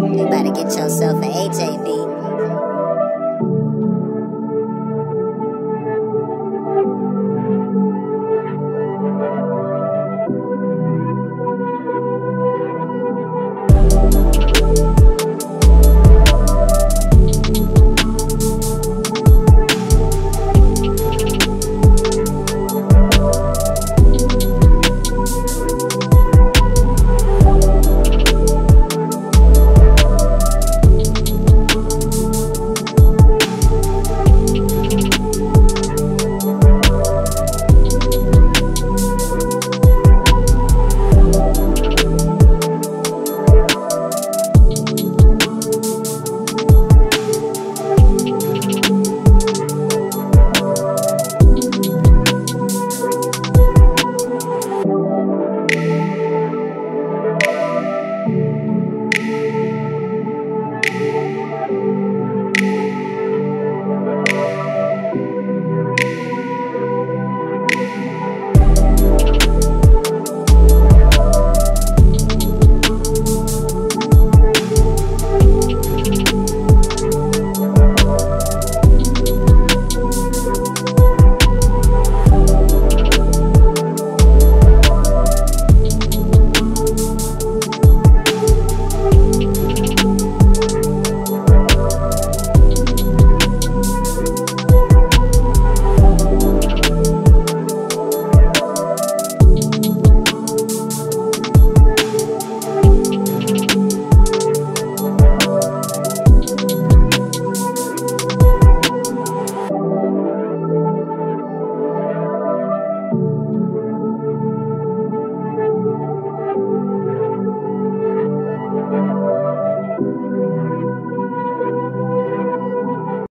You better get yourself an AJB.